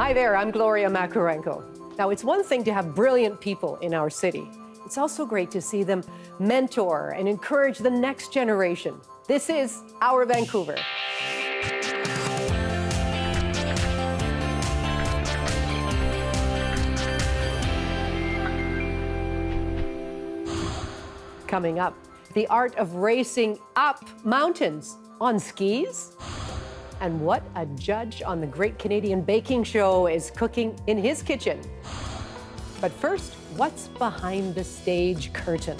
Hi there, I'm Gloria Makarenko. Now, it's one thing to have brilliant people in our city. It's also great to see them mentor and encourage the next generation. This is Our Vancouver. Coming up, the art of racing up mountains on skis, and what a judge on the Great Canadian Baking Show is cooking in his kitchen. But first, what's behind the stage curtain?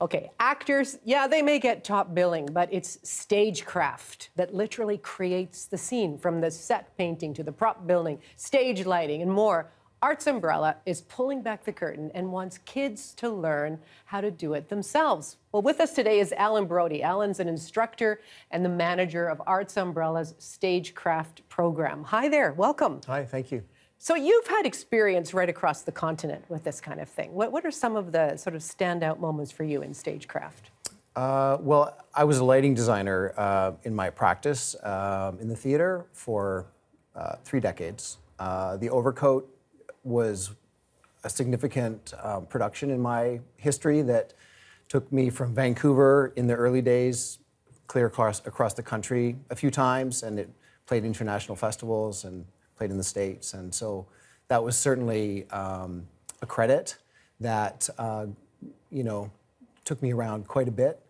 Okay, actors, yeah, they may get top billing, but it's stagecraft that literally creates the scene, from the set painting to the prop building, stage lighting, and more. Arts Umbrella is pulling back the curtain and wants kids to learn how to do it themselves. Well, with us today is Alan Brody. Alan's an instructor and the manager of Arts Umbrella's Stagecraft program. Hi there, welcome. Hi, thank you. So you've had experience right across the continent with this kind of thing. What are some of the sort of standout moments for you in stagecraft? Well, I was a lighting designer in my practice in the theater for 3 decades. The Overcoat was a significant production in my history that took me from Vancouver in the early days, clear across the country a few times, and it played international festivals and played in the States. And so that was certainly a credit that, you know, took me around quite a bit.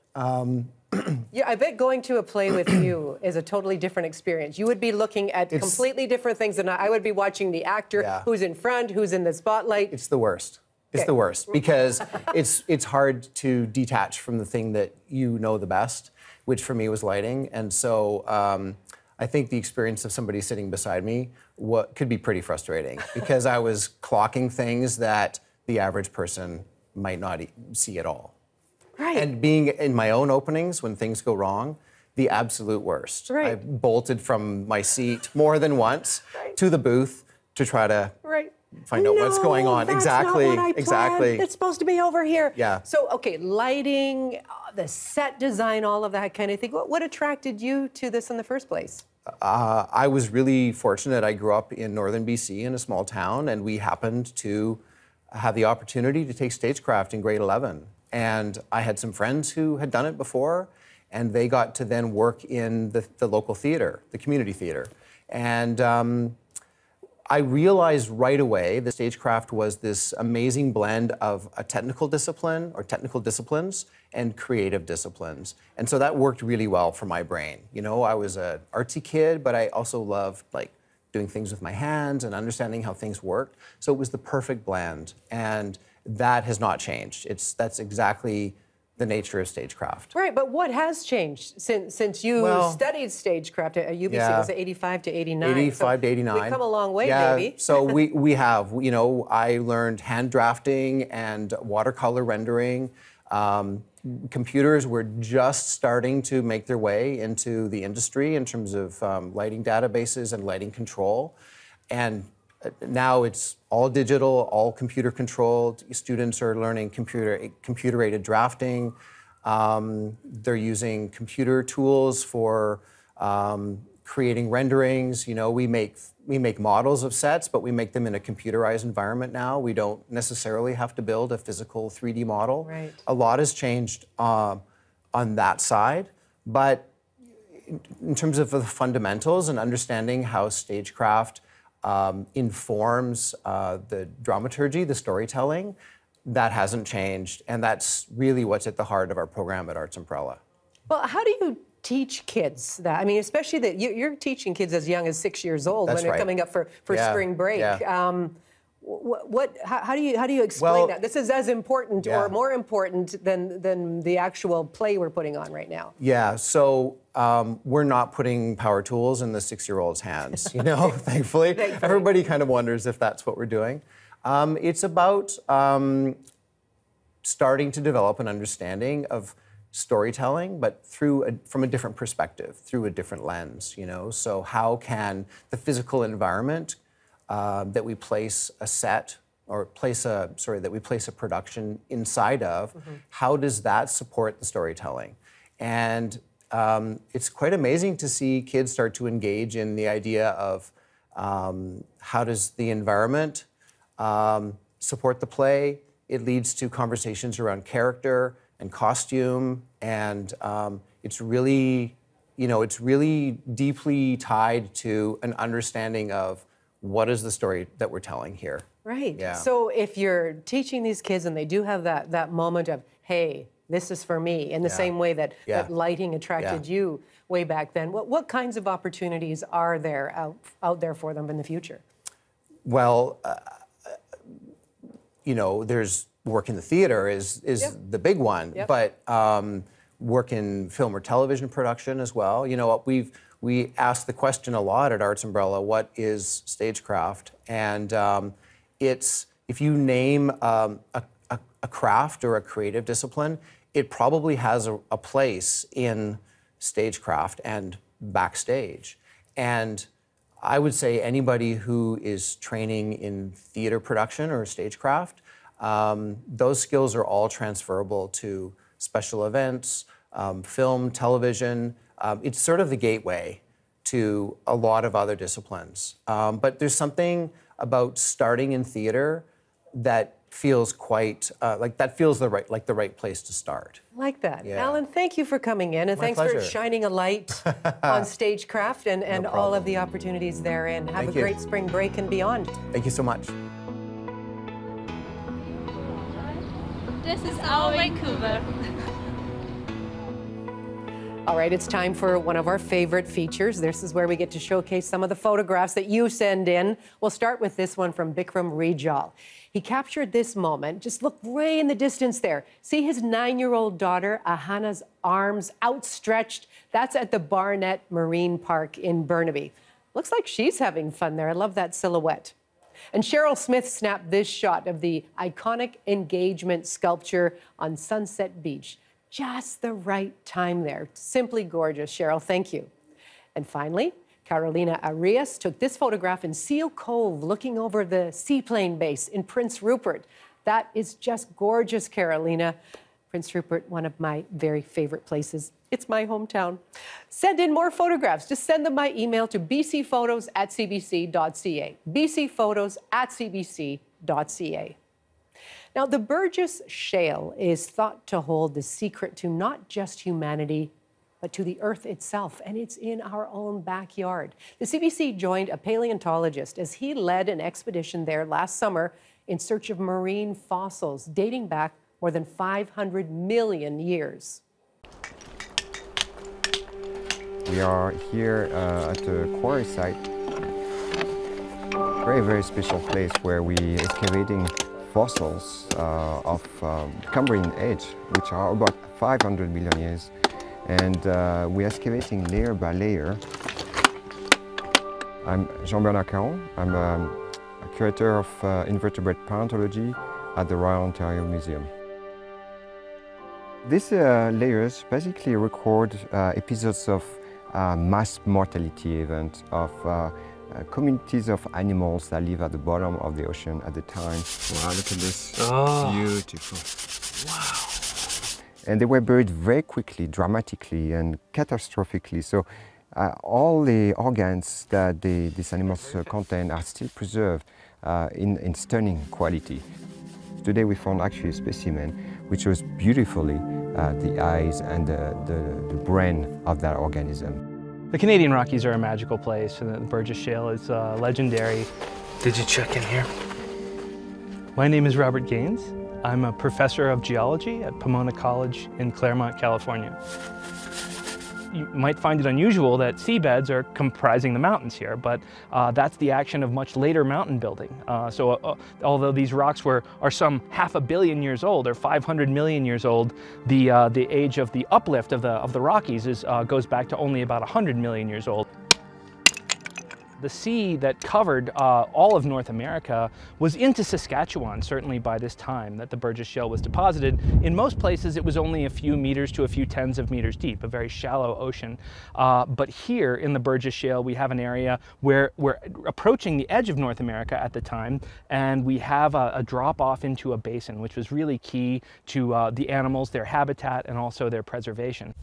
Yeah, I bet going to a play with you is a totally different experience. You would be looking at completely different things than I would be watching the actor, yeah, who's in front, who's in the spotlight. It's the worst. It's the worst, because it's hard to detach from the thing that you know the best, which for me was lighting. And so I think the experience of somebody sitting beside me could be pretty frustrating, because I was clocking things that the average person might not see at all. Right. And being in my own openings when things go wrong, the absolute worst. Right. I bolted from my seat more than once to the booth to try to find out what's going on. That's not what I planned. Exactly. It's supposed to be over here. Yeah. So, okay, lighting, the set design, all of that kind of thing. What attracted you to this in the first place? I was really fortunate. I grew up in northern BC in a small town, and we happened to have the opportunity to take stagecraft in grade 11. And I had some friends who had done it before, and they got to then work in the local theater, the community theater. And I realized right away that stagecraft was this amazing blend of a technical discipline, or technical disciplines, and creative disciplines. And so that worked really well for my brain. You know, I was an artsy kid, but I also loved, like, doing things with my hands and understanding how things worked. So it was the perfect blend. And that has not changed. That's exactly the nature of stagecraft. Right, but what has changed since you studied stagecraft at UBC? Yeah, it was 85 to 89. 85 to 89. We've come a long way, baby. So we have, you know, I learned hand drafting and watercolor rendering. Computers were just starting to make their way into the industry in terms of lighting databases and lighting control. And now it's all digital, all computer-controlled. Students are learning computer-aided drafting. They're using computer tools for creating renderings. You know, we make models of sets, but we make them in a computerized environment now. We don't necessarily have to build a physical 3D model. Right. A lot has changed on that side, but in terms of the fundamentals and understanding how stagecraft informs the dramaturgy, the storytelling, that hasn't changed, and that's really what's at the heart of our program at Arts Umbrella. Well, how do you teach kids that? I mean, especially that you're teaching kids as young as 6 years old when they're coming up for spring break. Yeah. How do you explain that? This is as important or more important than the actual play we're putting on right now. Yeah. So we're not putting power tools in the 6-year-old's hands, you know, thankfully. Everybody kind of wonders if that's what we're doing. It's about starting to develop an understanding of storytelling, but from a different perspective, through a different lens, you know. So how can the physical environment that we place a set, or that we place a production inside of, how does that support the storytelling? And it's quite amazing to see kids start to engage in the idea of how does the environment support the play. It leads to conversations around character and costume, and it's really, you know, it's really deeply tied to an understanding of what is the story that we're telling here. Right. Yeah. So if you're teaching these kids and they do have that moment of, hey, this is for me, in the same way that, that lighting attracted you way back then, what kinds of opportunities are there out there for them in the future? Well, you know, there's work in the theater is the big one, but work in film or television production as well. You know, we ask the question a lot at Arts Umbrella, what is stagecraft? And it's, if you name a craft or a creative discipline, it probably has a place in stagecraft and backstage. And I would say anybody who is training in theater production or stagecraft, those skills are all transferable to special events, film, television. It's sort of the gateway to a lot of other disciplines. But there's something about starting in theater that feels quite, like the right place to start. I like that. Yeah. Alan, thank you for coming in, and thanks for shining a light on stagecraft and all of the opportunities therein. Have a great spring break and beyond. Thank you so much. This is our Vancouver. All right, it's time for one of our favorite features. This is where we get to showcase some of the photographs that you send in. We'll start with this one from Bikram Rijal. He captured this moment. Just look way in the distance there. See his 9-year-old daughter, Ahana's arms outstretched. That's at the Barnett Marine Park in Burnaby. Looks like she's having fun there. I love that silhouette. And Cheryl Smith snapped this shot of the iconic engagement sculpture on Sunset Beach. Just the right time there. Simply gorgeous, Cheryl. Thank you. And finally, Carolina Arias took this photograph in Seal Cove, looking over the seaplane base in Prince Rupert. That is just gorgeous, Carolina. Prince Rupert, one of my very favorite places. It's my hometown. Send in more photographs. Just send them by email to bcphotos@cbc.ca. bcphotos@cbc.ca. Now, the Burgess Shale is thought to hold the secret to not just humanity, but to the Earth itself, and it's in our own backyard. The CBC joined a paleontologist as he led an expedition there last summer in search of marine fossils dating back more than 500 million years. We are here at the quarry site. Very, very special place where we are excavating fossils of Cambrian age, which are about 500 million years. And we're excavating layer by layer. I'm Jean-Bernard Caron. I'm a curator of invertebrate paleontology at the Royal Ontario Museum. These layers basically record episodes of mass mortality events, of communities of animals that live at the bottom of the ocean at the time. Wow, look at this. Oh. Beautiful. Wow. And they were buried very quickly, dramatically, and catastrophically. So all the organs that these animals contain are still preserved in stunning quality. Today we found actually a specimen which shows beautifully the eyes and the brain of that organism. The Canadian Rockies are a magical place, and the Burgess Shale is legendary. Did you check in here? My name is Robert Gaines. I'm a professor of geology at Pomona College in Claremont, California. You might find it unusual that seabeds are comprising the mountains here, but that's the action of much later mountain building. So although these rocks are some 500 million years old or 500 million years old, the age of the uplift of the Rockies goes back to only about 100 million years old. the sea that covered all of North America was into Saskatchewan, certainly by this time that the Burgess Shale was deposited. In most places, it was only a few meters to a few tens of meters deep, a very shallow ocean. But here in the Burgess Shale, we have an area where we're approaching the edge of North America at the time, and we have a drop-off into a basin, which was really key to the animals, their habitat, and also their preservation.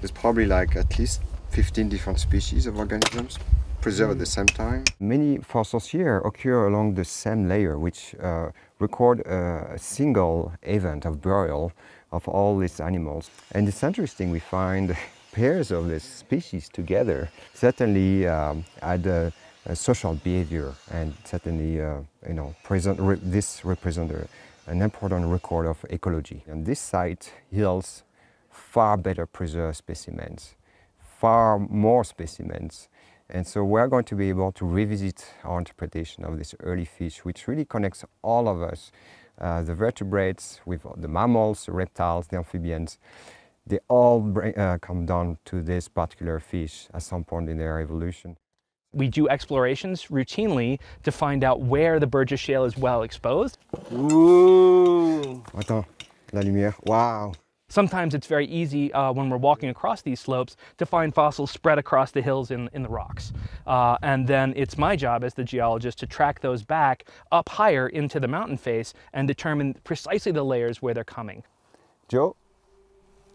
There's probably like at least 15 different species of organisms preserved at the same time. Many fossils here occur along the same layer, which record a single event of burial of all these animals. And it's interesting, we find pairs of these species together certainly had a social behavior, and certainly you know, represent an important record of ecology. And this site yields far better preserved specimens, far more specimens. And so we're going to be able to revisit our interpretation of this early fish, which really connects all of us, the vertebrates with the mammals, the reptiles, the amphibians. They all come down to this particular fish at some point in their evolution. We do explorations routinely to find out where the Burgess Shale is well exposed. Ooh! Attends, la lumière, wow! Sometimes it's very easy when we're walking across these slopes to find fossils spread across the hills in the rocks. And then it's my job as the geologist to track those back up higher into the mountain face and determine precisely the layers where they're coming. Joe,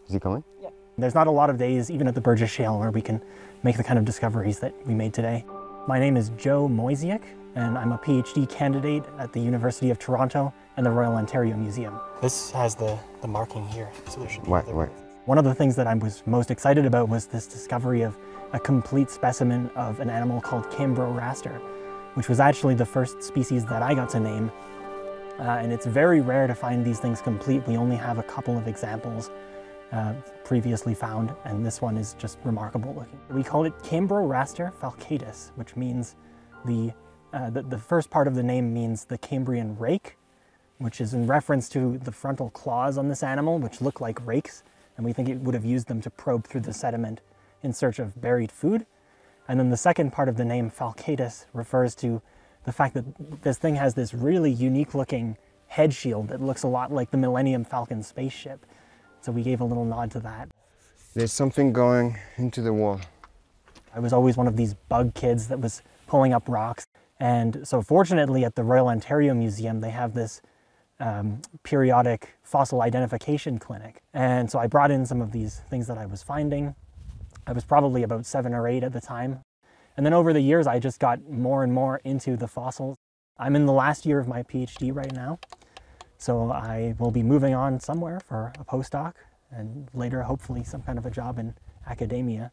is he coming? Yeah. There's not a lot of days, even at the Burgess Shale, where we can make the kind of discoveries that we made today. My name is Joe Moisiak, and I'm a PhD candidate at the University of Toronto and the Royal Ontario Museum. This has the marking here, so there should be right. One of the things that I was most excited about was this discovery of a complete specimen of an animal called Cambroraster, which was actually the first species that I got to name. And it's very rare to find these things complete. We only have a couple of examples previously found, and this one is just remarkable looking. We call it Cambroraster falcatus, which means the first part of the name means the Cambrian rake, which is in reference to the frontal claws on this animal, which look like rakes, and we think it would have used them to probe through the sediment in search of buried food. And then the second part of the name, falcatus, refers to the fact that this thing has this really unique looking head shield that looks a lot like the Millennium Falcon spaceship. So we gave a little nod to that. There's something going into the wall. I was always one of these bug kids that was pulling up rocks. And so fortunately at the Royal Ontario Museum, they have this periodic fossil identification clinic. And so I brought in some of these things that I was finding. I was probably about 7 or 8 at the time. And then over the years, I just got more and more into the fossils. I'm in the last year of my PhD right now. So I will be moving on somewhere for a postdoc and later, hopefully, some kind of a job in academia.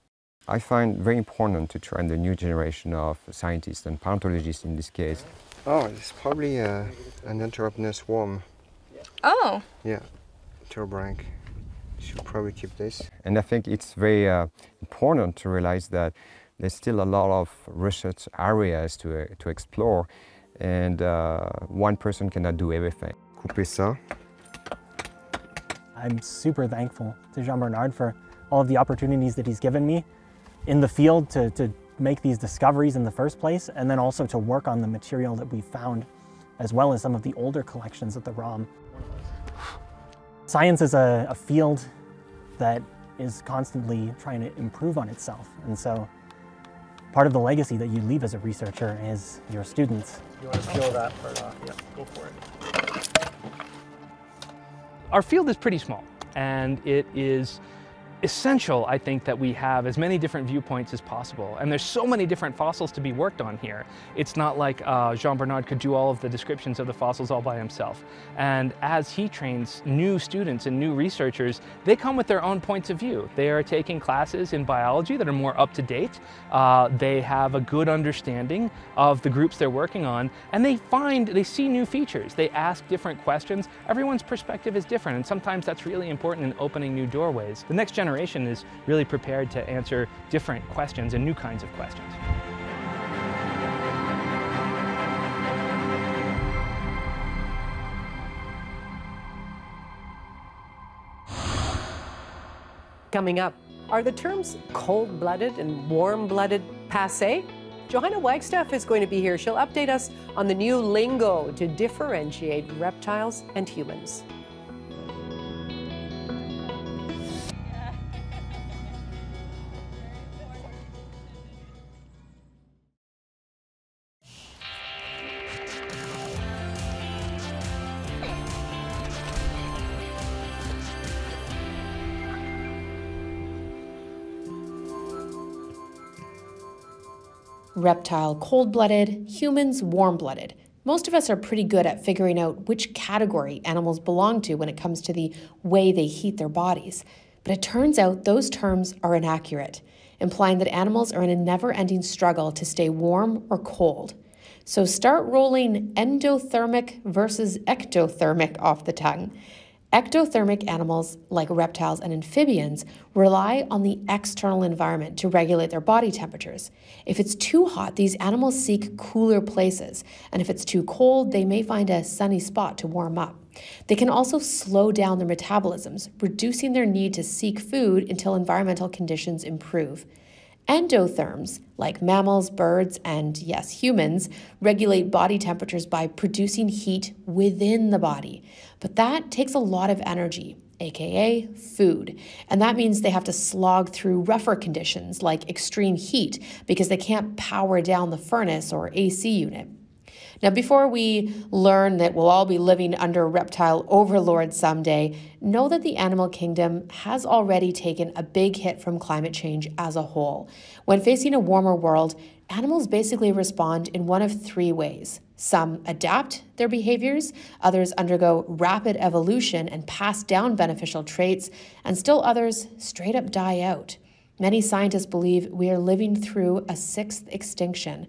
I find very important to train the new generation of scientists and paleontologists in this case. Oh, it's probably an Enteropnus worm. Oh! Yeah, Enterobranch. You should probably keep this. And I think it's very important to realize that there's still a lot of research areas to explore, and one person cannot do everything. Couper ça. I'm super thankful to Jean-Bernard for all of the opportunities that he's given me in the field to make these discoveries in the first place, and then also to work on the material that we found, as well as some of the older collections at the ROM. Science is a field that is constantly trying to improve on itself, and so part of the legacy that you leave as a researcher is your students. You want to peel that part off? Yeah, go for it. Our field is pretty small, and it is essential, I think, that we have as many different viewpoints as possible. And there's so many different fossils to be worked on here. It's not like Jean-Bernard could do all of the descriptions of the fossils all by himself. And as he trains new students and new researchers, they come with their own points of view. They are taking classes in biology that are more up to date. They have a good understanding of the groups they're working on, and they see new features. They ask different questions. Everyone's perspective is different, and sometimes that's really important in opening new doorways. The next generation is really prepared to answer different questions and new kinds of questions. Coming up, are the terms cold-blooded and warm-blooded passé? Johanna Wagstaff is going to be here. She'll update us on the new lingo to differentiate reptiles and humans. Reptile cold-blooded, humans warm-blooded. Most of us are pretty good at figuring out which category animals belong to when it comes to the way they heat their bodies. But it turns out those terms are inaccurate, implying that animals are in a never-ending struggle to stay warm or cold. So start rolling endothermic versus ectothermic off the tongue. Ectothermic animals, like reptiles and amphibians, rely on the external environment to regulate their body temperatures. If it's too hot, these animals seek cooler places, and if it's too cold, they may find a sunny spot to warm up. They can also slow down their metabolisms, reducing their need to seek food until environmental conditions improve. Endotherms, like mammals, birds, and yes, humans, regulate body temperatures by producing heat within the body. But that takes a lot of energy, aka food. And that means they have to slog through rougher conditions like extreme heat because they can't power down the furnace or AC unit. Now, before we learn that we'll all be living under reptile overlords someday, know that the animal kingdom has already taken a big hit from climate change as a whole. When facing a warmer world, animals basically respond in one of three ways. Some adapt their behaviors, others undergo rapid evolution and pass down beneficial traits, and still others straight up die out. Many scientists believe we are living through a sixth extinction.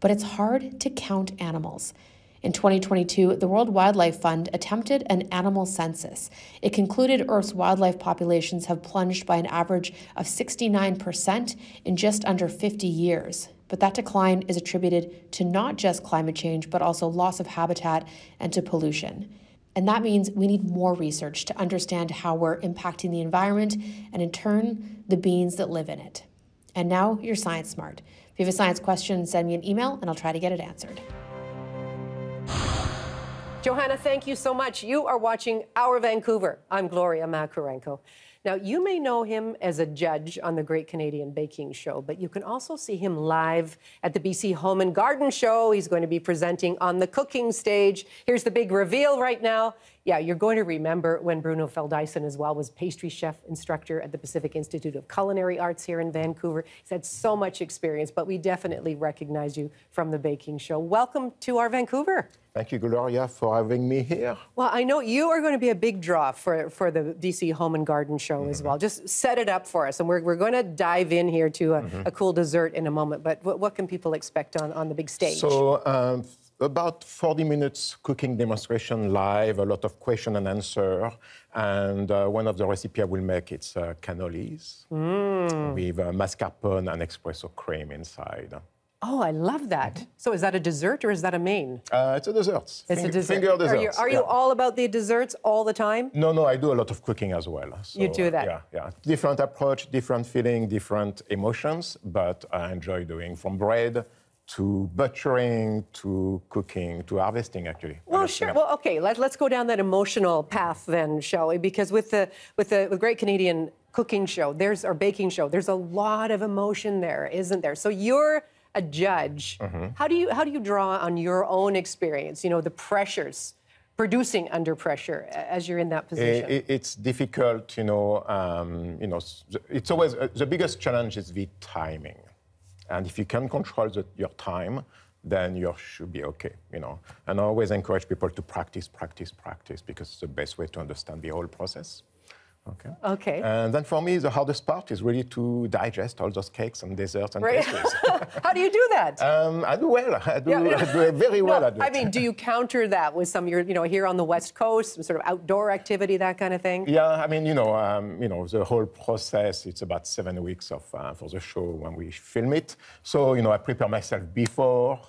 But it's hard to count animals. In 2022, the World Wildlife Fund attempted an animal census. It concluded Earth's wildlife populations have plunged by an average of 69% in just under 50 years. But that decline is attributed to not just climate change, but also loss of habitat and to pollution. And that means we need more research to understand how we're impacting the environment and, in turn, the beings that live in it. And now you're Science Smart. If you have a science question, send me an email and I'll try to get it answered. Johanna, thank you so much. You are watching Our Vancouver. I'm Gloria Makarenko. Now, you may know him as a judge on the Great Canadian Baking Show, but you can also see him live at the BC Home and Garden Show. He's going to be presenting on the cooking stage. Here's the big reveal right now. Yeah, you're going to remember when Bruno Feldeisen as well was pastry chef instructor at the Pacific Institute of Culinary Arts here in Vancouver. He's had so much experience, but we definitely recognize you from the baking show. Welcome to Our Vancouver. Thank you, Gloria, for having me here. Well, I know you are going to be a big draw for the BC Home and Garden Show as well. Just set it up for us, and we're going to dive in here to a cool dessert in a moment, but what can people expect on the big stage? So, about 40 minutes cooking demonstration live, a lot of question and answer, and one of the recipe I will make, it's cannolis with mascarpone and espresso cream inside. Oh, I love that. So is that a dessert or is that a main? It's a dessert. It's a dessert. Finger desserts. Are you all about the desserts all the time? No, no, I do a lot of cooking as well. So, you do that? Yeah, yeah. Different approach, different feeling, different emotions, but I enjoy doing from bread to butchering, to cooking, to harvesting, actually. Well, sure. Well, okay. Let's go down that emotional path then, shall we? Because with the Great Canadian Cooking Show, there's a lot of emotion there, isn't there? So you're a judge. How do you draw on your own experience? You know, the pressures, producing under pressure as you're in that position. It's difficult, you know. It's always the biggest challenge is the timing. And if you can control your time, then you should be okay, you know. And I always encourage people to practice, practice, practice, because it's the best way to understand the whole process. Okay. Okay. And then for me, the hardest part is really to digest all those cakes and desserts and pastries. How do you do that? I do well. I do very well at it. I mean, do you counter that with some, you know, here on the West Coast, some sort of outdoor activity, that kind of thing? Yeah, I mean, you know, the whole process, it's about 7 weeks of for the show when we film it. So, you know, I prepare myself before,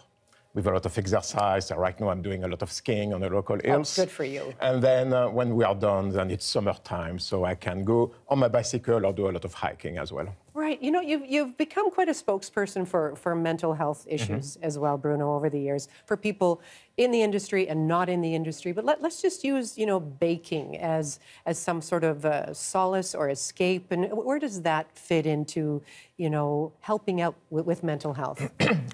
with a lot of exercise. Right now I'm doing a lot of skiing on the local hills. Good for you. And then when we are done, then it's summertime, so I can go on my bicycle or do a lot of hiking as well. Right. You know, you've become quite a spokesperson for mental health issues as well, Bruno, over the years, for people in the industry and not in the industry. But let's just use, you know, baking as some sort of solace or escape. And where does that fit into, you know, helping out with mental health?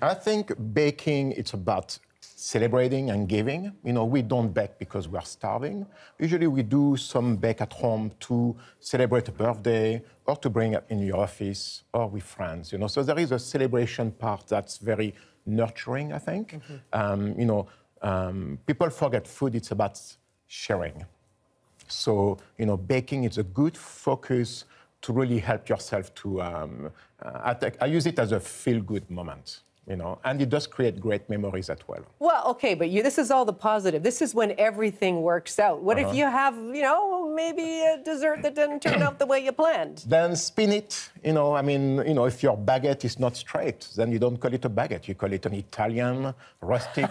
I think baking, it's about celebrating and giving. You know, we don't bake because we are starving. Usually we do some bake at home to celebrate a birthday or to bring up in your office or with friends, you know. So there is a celebration part that's very nurturing, I think. You know, people forget food, it's about sharing. So, you know, baking is a good focus to really help yourself to, I use it as a feel-good moment. You know, and it does create great memories as well. Well, okay, but you, this is all the positive. This is when everything works out. What if you have, you know, maybe a dessert that didn't turn out the way you planned? Then spin it, you know, I mean, you know, if your baguette is not straight, then you don't call it a baguette, you call it an Italian rustic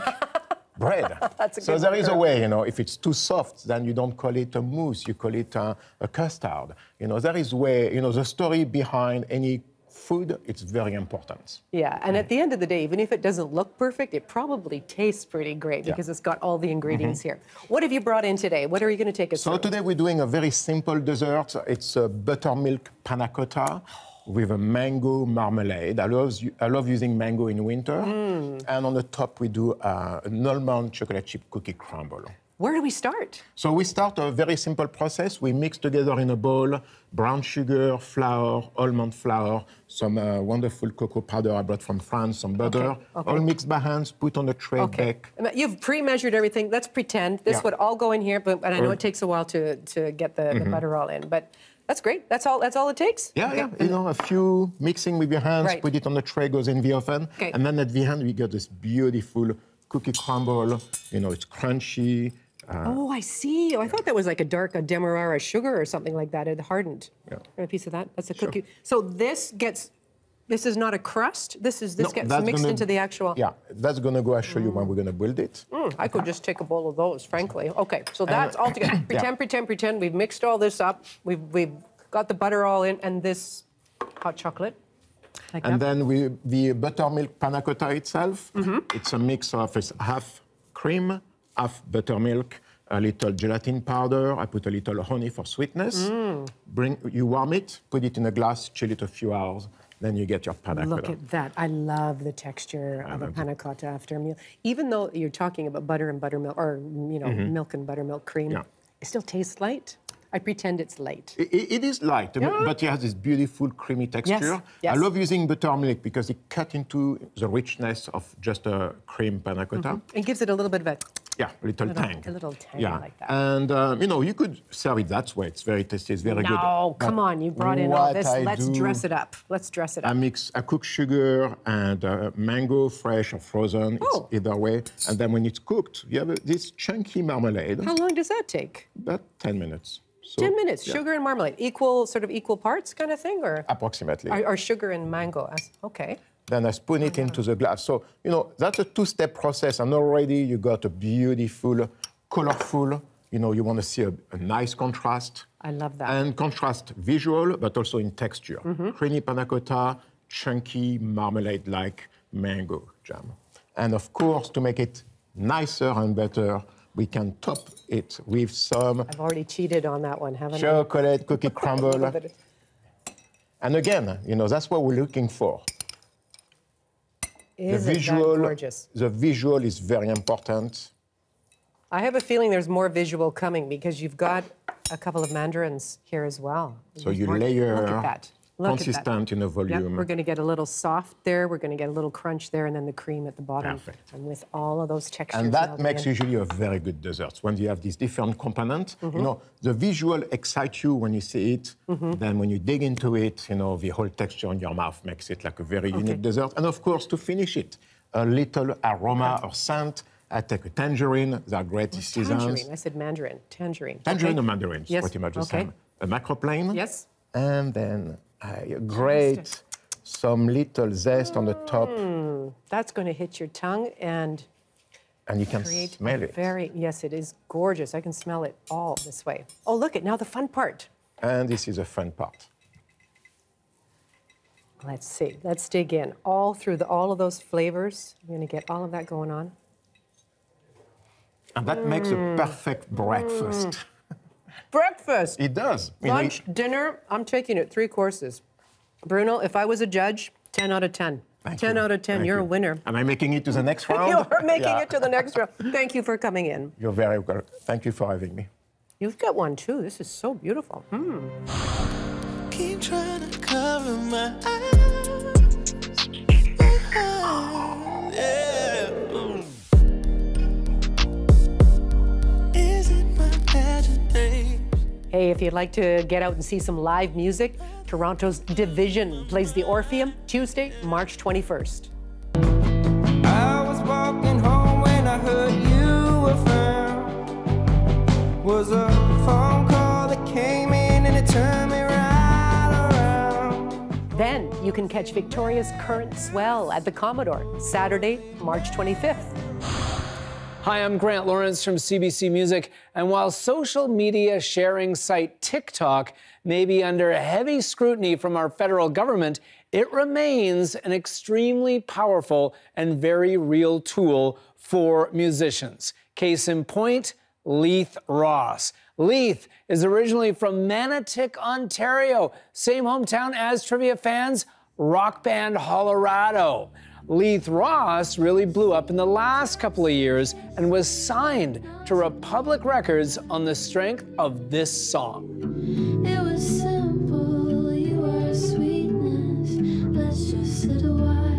bread. That's a good there is a way, you know, if it's too soft, then you don't call it a mousse, you call it a custard. You know, there is way, you know, the story behind any food, it's very important. Yeah, and at the end of the day, even if it doesn't look perfect, it probably tastes pretty great because it's got all the ingredients here. What have you brought in today? What are you going to take us through? So today we're doing a very simple dessert. It's a buttermilk panna cotta with a mango marmalade. I love using mango in winter. And on the top we do an almond chocolate chip cookie crumble. Where do we start? So we start a very simple process. We mix together in a bowl brown sugar, flour, almond flour, some wonderful cocoa powder I brought from France, some butter, all mixed by hands, put on a tray, bake. You've pre-measured everything. Let's pretend this would all go in here, but and I know it takes a while to get the butter all in, but that's great. That's all it takes? Yeah, you know, a few mixing with your hands, put it on the tray, goes in the oven, and then at the end we get this beautiful cookie crumble. You know, it's crunchy. Oh, I see. Oh, I thought that was like a demerara sugar or something like that. It hardened. Yeah. A piece of that. That's a cookie. So this gets, this is not a crust. This gets mixed into the actual. Yeah, that's gonna go. I'll show you when we're gonna build it. I could just take a bowl of those, frankly. Okay, so that's all together. Pretend. We've mixed all this up. We've got the butter all in and this hot chocolate. Like and then the buttermilk panna cotta itself. It's a mix of half cream, half buttermilk, a little gelatin powder. I put a little honey for sweetness. You warm it, put it in a glass, chill it a few hours, then you get your panna cotta. Look at that. I love the texture of a panna cotta after a meal. Even though you're talking about butter and buttermilk, or, you know, milk and buttermilk cream, it still tastes light. I pretend it's light. It is light, but it has this beautiful creamy texture. Yes. I love using buttermilk because it cuts into the richness of just a cream panna cotta. It gives it a little bit of a... Yeah, a little tang like that. And, you know, you could serve it that way. It's very tasty, it's very good. Oh, come on, you brought in all this. Let's dress it up. Let's dress it up. I cook sugar and mango, fresh or frozen, it's either way. And then when it's cooked, you have this chunky marmalade. How long does that take? About 10 minutes. So, 10 minutes, sugar and marmalade, equal parts kind of thing, or? Approximately. Or sugar and mango, okay. Then I spoon it into the glass. So, you know, that's a two-step process, and already you got a beautiful, colorful, you know, you want to see a nice contrast. I love that. And contrast visual, but also in texture. Creamy panna cotta, chunky marmalade-like mango jam. And of course, to make it nicer and better, we can top it with some... I've already cheated on that one, haven't I? Chocolate cookie crumble. And again, you know, that's what we're looking for. The visual is very important. I have a feeling there's more visual coming because you've got a couple of mandarins here as well. So you layer consistent in a volume. Yep. We're going to get a little soft there, we're going to get a little crunch there, and then the cream at the bottom. Perfect. And with all of those textures. And that makes usually a very good dessert. When you have these different components, you know, the visual excites you when you see it. Then when you dig into it, you know, the whole texture in your mouth makes it like a very unique dessert. And of course, to finish it, a little aroma or scent. I take a tangerine, they're great seasons. Tangerine, I said mandarin, tangerine. Tangerine or mandarin, pretty much the same. A macroplane. Yes. And then grate some little zest on the top. That's going to hit your tongue and you can smell it. Yes, it is gorgeous. I can smell it all this way. Oh, look, now the fun part. And this is the fun part. Let's see. Let's dig in. All through all of those flavors. I'm going to get all of that going on. And that makes a perfect breakfast. Breakfast! It does. Lunch, dinner, I'm taking it. 3 courses. Bruno, if I was a judge, 10 out of 10. Thank 10 you. Out of 10, Thank you're you. A winner. Am I making it to the next round? You're making it to the next round. Thank you for coming in. You're very welcome. Thank you for having me. You've got one, too. This is so beautiful. Keep trying to cover my eyes. Is it my imagination? Hey, if you'd like to get out and see some live music, Toronto's Division plays the Orpheum Tuesday, March 21st. I was walking home when I heard you were found. Was a phone call that came in and it turned me right around. Then you can catch Victoria's Current Swell at the Commodore, Saturday, March 25th. Hi, I'm Grant Lawrence from CBC Music, and while social media sharing site TikTok may be under heavy scrutiny from our federal government, it remains an extremely powerful and very real tool for musicians. Case in point, Leith Ross. Leith is originally from Manitic, Ontario, same hometown as trivia fans, rock band Colorado. Leith Ross really blew up in the last couple of years and was signed to Republic Records on the strength of this song. It was simple, you are sweetness, let's just sit a while.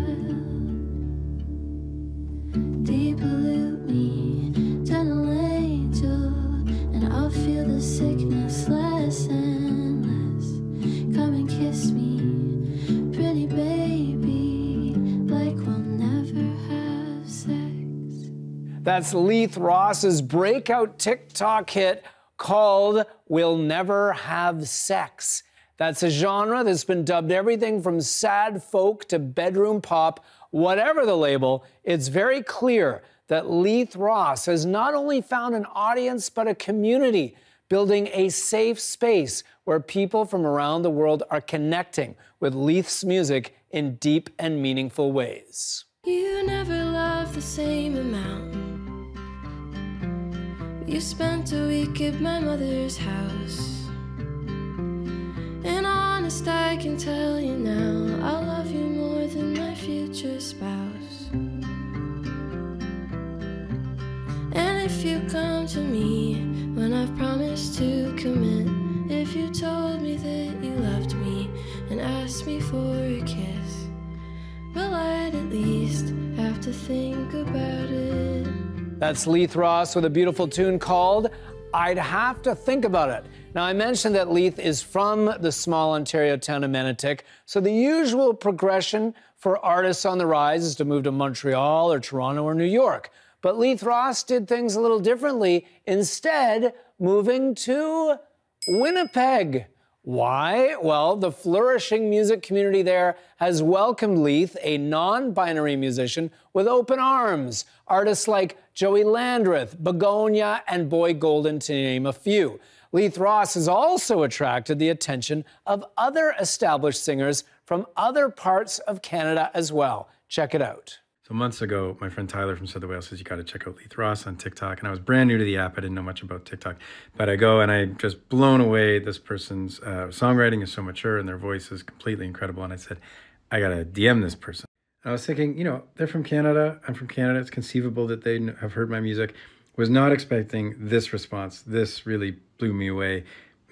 Depollute me, gentle angel, and I'll feel the sickness less and less. Come and kiss me, pretty baby. Like we'll never have sex. That's Leith Ross's breakout TikTok hit called We'll Never Have Sex. That's a genre that's been dubbed everything from sad folk to bedroom pop. Whatever the label, it's very clear that Leith Ross has not only found an audience but a community, building a safe space where people from around the world are connecting with Leith's music in deep and meaningful ways. You never loved the same amount. You spent a week at my mother's house. And honest, I can tell you now, I love you more than my future spouse. And if you come to me when I've promised to commit, if you told me that you loved me and asked me for a kiss, well, I'd at least have to think about it. That's Leith Ross with a beautiful tune called I'd Have to Think About It. Now, I mentioned that Leith is from the small Ontario town of Manitic, so the usual progression for artists on the rise is to move to Montreal or Toronto or New York. But Leith Ross did things a little differently, instead moving to Winnipeg. Why? Well, the flourishing music community there has welcomed Leith, a non-binary musician, with open arms. Artists like Joey Landreth, Begonia, and Boy Golden, to name a few. Leith Ross has also attracted the attention of other established singers from other parts of Canada as well. Check it out. So months ago, my friend Tyler from Southern Wales says, you got to check out Leith Ross on TikTok. And I was brand new to the app. I didn't know much about TikTok. But I go and I'm just blown away. This person's songwriting is so mature and their voice is completely incredible. And I said, I got to DM this person. And I was thinking, you know, they're from Canada. I'm from Canada. It's conceivable that they have heard my music. Was not expecting this response. This really blew me away.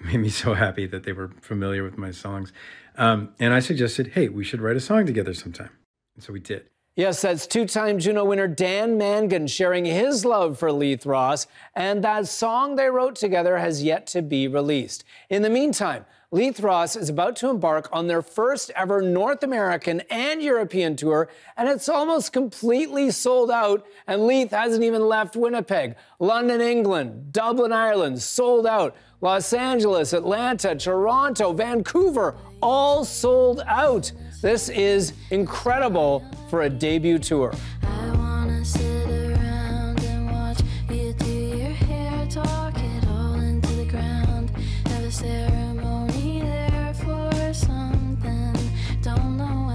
Made me so happy that they were familiar with my songs. And I suggested, hey, we should write a song together sometime. And so we did. Yes, that's two-time Juno winner Dan Mangan sharing his love for Leith Ross, and that song they wrote together has yet to be released. In the meantime, Leith Ross is about to embark on their first ever North American and European tour, and it's almost completely sold out, and Leith hasn't even left Winnipeg. London, England, Dublin, Ireland, sold out. Los Angeles, Atlanta, Toronto, Vancouver, all sold out. This is incredible for a debut tour. I wanna sit around and watch you do your hair, talk it all into the ground. Have a ceremony there for something. Don't know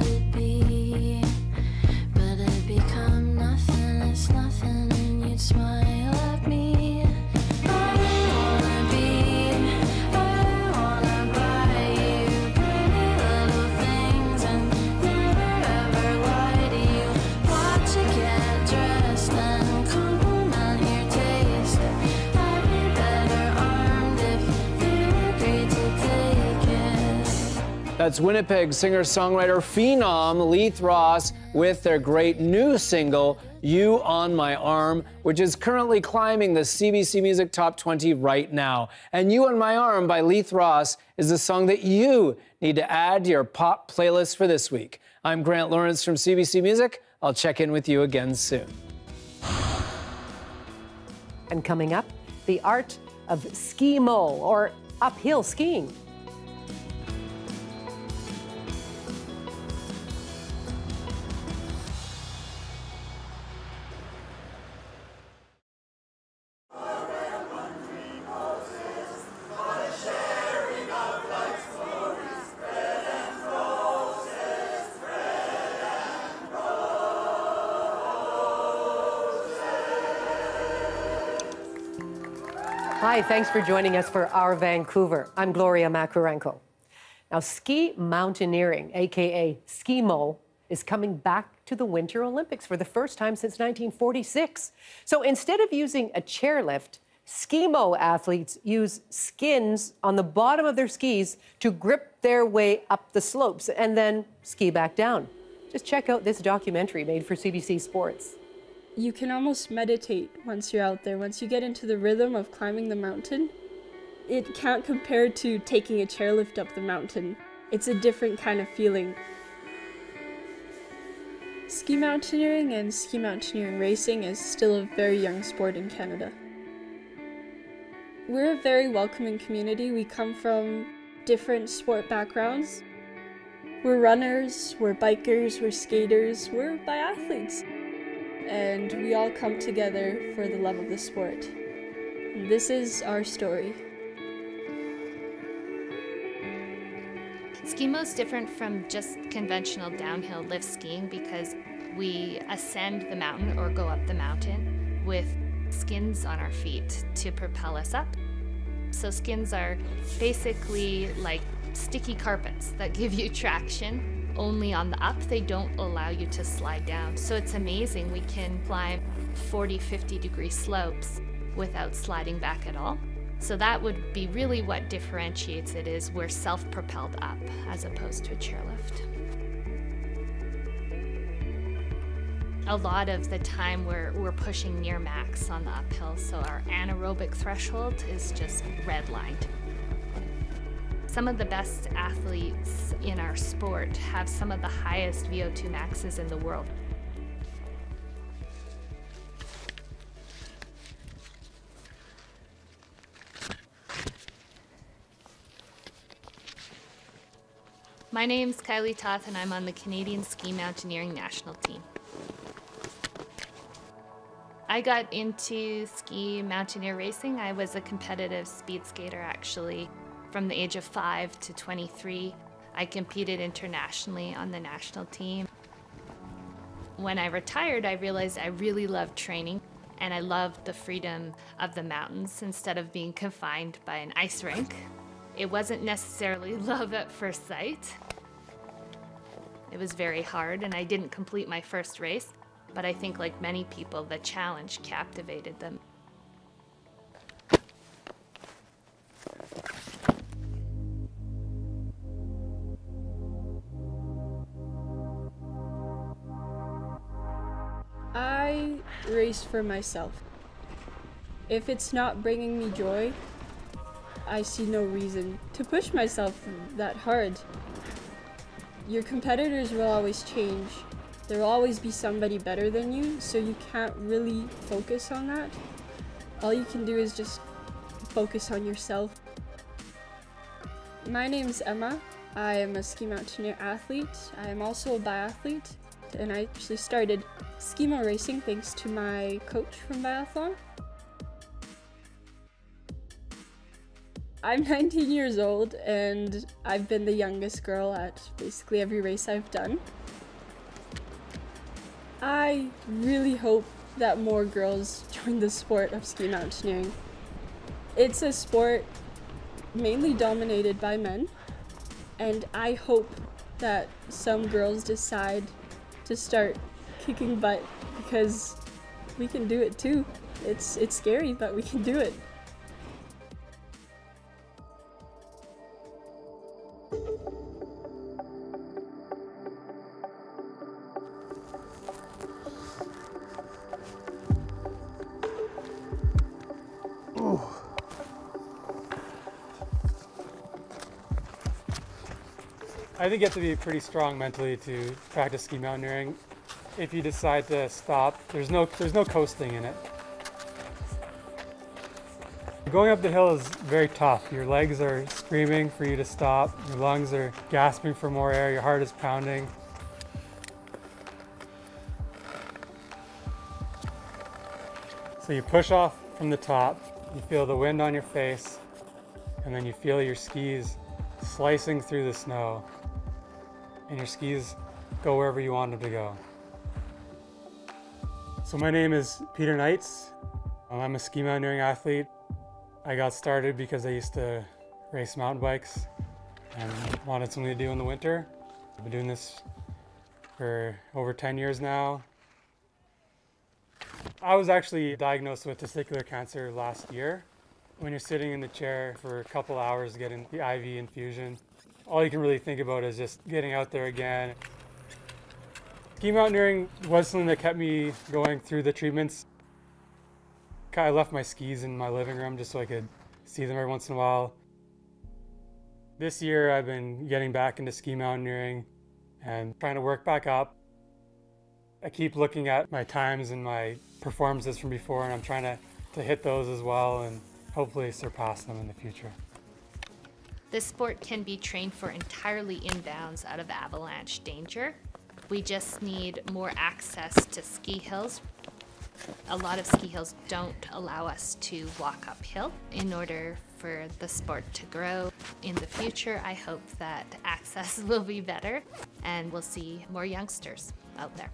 That's Winnipeg singer-songwriter phenom Leith Ross with their great new single, You On My Arm, which is currently climbing the CBC Music Top 20 right now. And You On My Arm by Leith Ross is the song that you need to add to your pop playlist for this week. I'm Grant Lawrence from CBC Music. I'll check in with you again soon. And coming up, the art of ski-mo, or uphill skiing. Hi, thanks for joining us for Our Vancouver. I'm Gloria Makarenko. Now, ski mountaineering, a.k.a. ski-mo, is coming back to the Winter Olympics for the first time since 1946. So instead of using a chairlift, ski-mo athletes use skins on the bottom of their skis to grip their way up the slopes and then ski back down. Just check out this documentary made for CBC Sports. You can almost meditate once you're out there. Once you get into the rhythm of climbing the mountain, it can't compare to taking a chairlift up the mountain. It's a different kind of feeling. Ski mountaineering and ski mountaineering racing is still a very young sport in Canada. We're a very welcoming community. We come from different sport backgrounds. We're runners, we're bikers, we're skaters, we're biathletes. And we all come together for the love of the sport. This is our story. Ski-mo is different from just conventional downhill lift skiing because we ascend the mountain or go up the mountain with skins on our feet to propel us up. So skins are basically like sticky carpets that give you traction. Only on the up, they don't allow you to slide down. So it's amazing, we can climb 40, 50-degree slopes without sliding back at all. So that would be really what differentiates it, is we're self-propelled up as opposed to a chairlift. A lot of the time we're pushing near max on the uphill, so our anaerobic threshold is just redlined. Some of the best athletes in our sport have some of the highest VO2 maxes in the world. My name's Kylie Toth and I'm on the Canadian Ski Mountaineering National Team. I got into ski mountaineer racing. I was a competitive speed skater actually. From the age of 5 to 23, I competed internationally on the national team. When I retired, I realized I really loved training and I loved the freedom of the mountains instead of being confined by an ice rink. It wasn't necessarily love at first sight. It was very hard and I didn't complete my first race, but I think like many people, the challenge captivated them. I race for myself. If it's not bringing me joy, I see no reason to push myself that hard. Your competitors will always change. There will always be somebody better than you, so you can't really focus on that. All you can do is just focus on yourself. My name's Emma. I am a ski mountaineer athlete. I am also a biathlete, and I actually started ski-mo racing thanks to my coach from biathlon. I'm 19 years old and I've been the youngest girl at basically every race I've done. I really hope that more girls join the sport of ski mountaineering. It's a sport mainly dominated by men, and I hope that some girls decide to start kicking butt, because we can do it too. It's scary, but we can do it. I think you have to be pretty strong mentally to practice ski mountaineering. If you decide to stop, there's no coasting in it. Going up the hill is very tough. Your legs are screaming for you to stop. Your lungs are gasping for more air. Your heart is pounding. So you push off from the top, you feel the wind on your face, and then you feel your skis slicing through the snow, and your skis go wherever you want them to go. So my name is Peter Knights. I'm a ski mountaineering athlete. I got started because I used to race mountain bikes and wanted something to do in the winter. I've been doing this for over 10 years now. I was actually diagnosed with testicular cancer last year. When you're sitting in the chair for a couple hours getting the IV infusion, all you can really think about is just getting out there again. Ski mountaineering was something that kept me going through the treatments. I left my skis in my living room just so I could see them every once in a while. This year I've been getting back into ski mountaineering and trying to work back up. I keep looking at my times and my performances from before, and I'm trying to hit those as well and hopefully surpass them in the future. This sport can be trained for entirely inbounds out of avalanche danger. We just need more access to ski hills. A lot of ski hills don't allow us to walk uphill. In order for the sport to grow in the future, I hope that access will be better and we'll see more youngsters out there.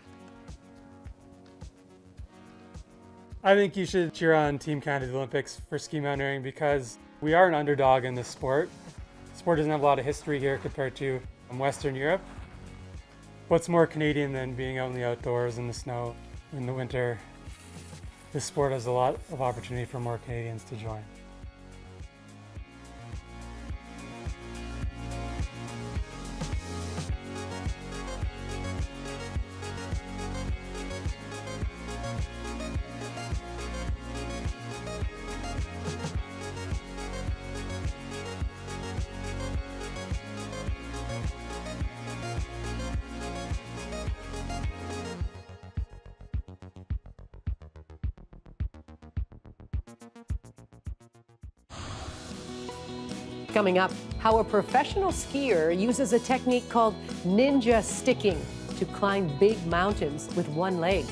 I think you should cheer on Team Canada Olympics for ski mountaineering because we are an underdog in this sport. The sport doesn't have a lot of history here compared to Western Europe. What's more Canadian than being out in the outdoors, in the snow, in the winter? This sport has a lot of opportunity for more Canadians to join. Coming up, how a professional skier uses a technique called ninja sticking to climb big mountains with one leg.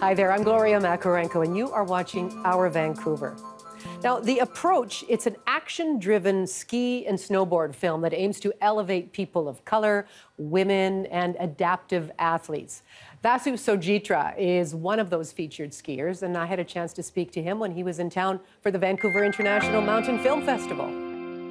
Hi there, I'm Gloria Makarenko, and you are watching Our Vancouver. Now, The Approach, it's an action-driven ski and snowboard film that aims to elevate people of color, women, and adaptive athletes. Vasu Sojitra is one of those featured skiers, and I had a chance to speak to him when he was in town for the Vancouver International Mountain Film Festival.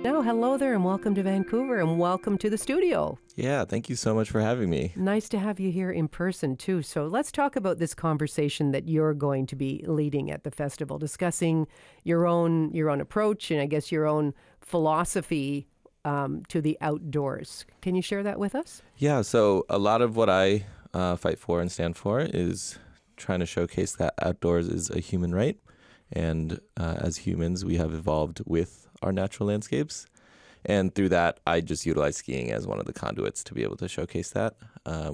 Now, hello there, and welcome to Vancouver, and welcome to the studio. Yeah, thank you so much for having me. Nice to have you here in person, too. So let's talk about this conversation that you're going to be leading at the festival, discussing your own approach and, I guess, your own philosophy to the outdoors. Can you share that with us? Yeah, so a lot of what I fight for and stand for is trying to showcase that outdoors is a human right, and as humans, we have evolved with our natural landscapes, and through that I just utilize skiing as one of the conduits to be able to showcase that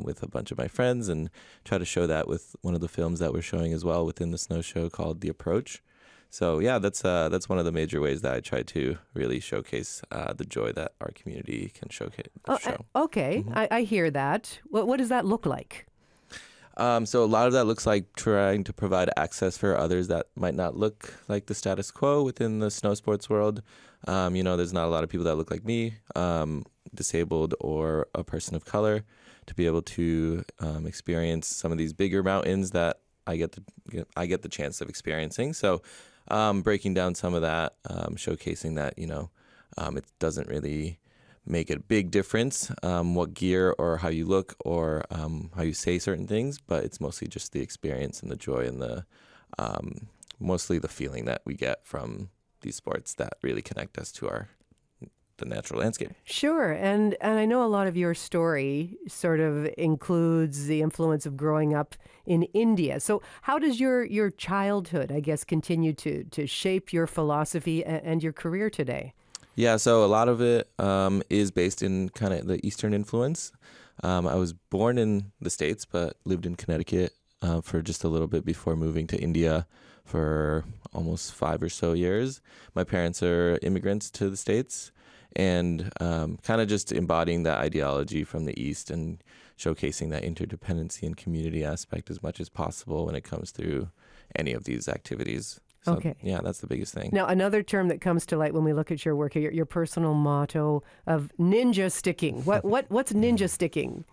with a bunch of my friends, and try to show that with one of the films that we're showing as well within the snow show called The Approach. So yeah, that's one of the major ways that I try to really showcase the joy that our community can showcase. Okay, mm-hmm. I hear that. What does that look like? So a lot of that looks like trying to provide access for others that might not look like the status quo within the snow sports world. You know, there's not a lot of people that look like me, disabled or a person of color, to be able to experience some of these bigger mountains that I get the chance of experiencing. So breaking down some of that, showcasing that, you know, it doesn't really make a big difference what gear or how you look or how you say certain things, but it's mostly just the experience and the joy and the mostly the feeling that we get from these sports that really connect us to the natural landscape. Sure. And I know a lot of your story sort of includes the influence of growing up in India. So how does your childhood, I guess, continue to shape your philosophy and your career today? Yeah, so a lot of it is based in kind of the Eastern influence. I was born in the States, but lived in Connecticut for just a little bit before moving to India for almost 5 or so years. My parents are immigrants to the States, and kind of just embodying that ideology from the East and showcasing that interdependency and community aspect as much as possible when it comes through any of these activities. So, okay. Yeah, that's the biggest thing. Now, another term that comes to light when we look at your work, your personal motto of ninja sticking. What's ninja sticking?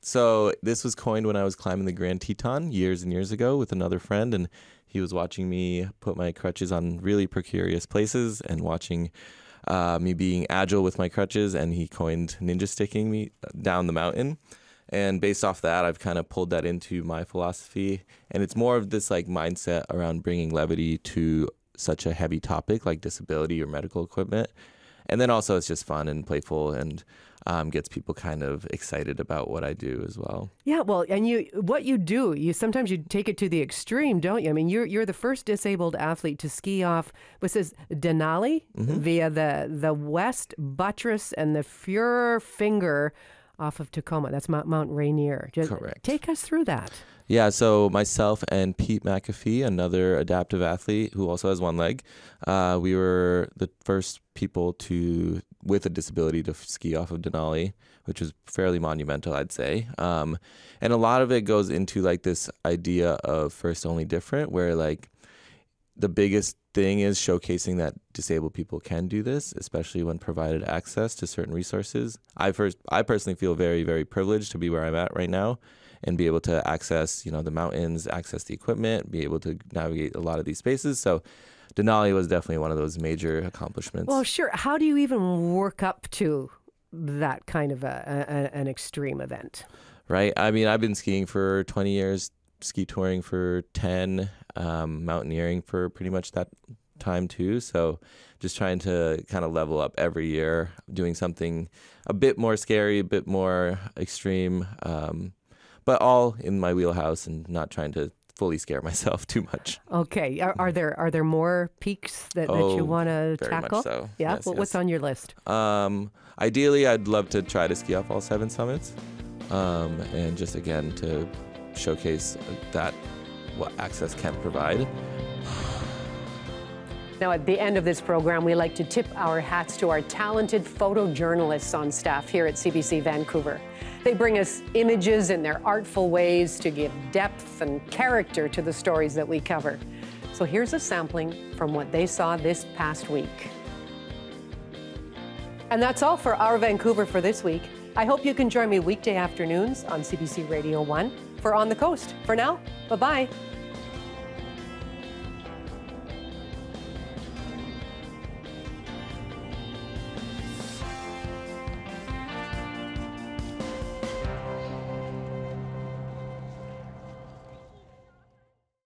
So this was coined when I was climbing the Grand Teton years and years ago with another friend, and he was watching me put my crutches on really precarious places and watching me being agile with my crutches, and he coined ninja sticking me down the mountain. And based off that, I've kind of pulled that into my philosophy. And it's more of this like mindset around bringing levity to such a heavy topic like disability or medical equipment. And then also it's just fun and playful and gets people kind of excited about what I do as well. Yeah, well, and what you do, sometimes you take it to the extreme, don't you? I mean, you're the first disabled athlete to ski off what says Denali via the West Buttress and the Fuhrer Finger off of Tacoma. That's Mount Rainier. Just correct. Take us through that. Yeah, so myself and Pete McAfee, another adaptive athlete who also has one leg, we were the first people with a disability to ski off of Denali, which was fairly monumental, I'd say. And a lot of it goes into like this idea of first only different, where like the biggest thing is showcasing that disabled people can do this, especially when provided access to certain resources. I personally feel very, very privileged to be where I'm at right now and be able to access, you know, the mountains, access the equipment, be able to navigate a lot of these spaces. So Denali was definitely one of those major accomplishments. Well, sure. How do you even work up to that kind of an extreme event? Right. I mean, I've been skiing for 20 years, ski touring for 10, mountaineering for pretty much that time too. So just trying to kind of level up every year, doing something a bit more scary, a bit more extreme, but all in my wheelhouse and not trying to fully scare myself too much. Okay. Are there more peaks that you want to tackle? Very much so. Yeah. Yes, what's on your list? Ideally, I'd love to try to ski off all 7 summits, and just again to showcase that what access can provide. Now, at the end of this program, we like to tip our hats to our talented photojournalists on staff here at CBC Vancouver. They bring us images in their artful ways to give depth and character to the stories that we cover. So here's a sampling from what they saw this past week. And that's all for Our Vancouver for this week. I hope you can join me weekday afternoons on CBC Radio 1 for On the Coast. For now, bye-bye.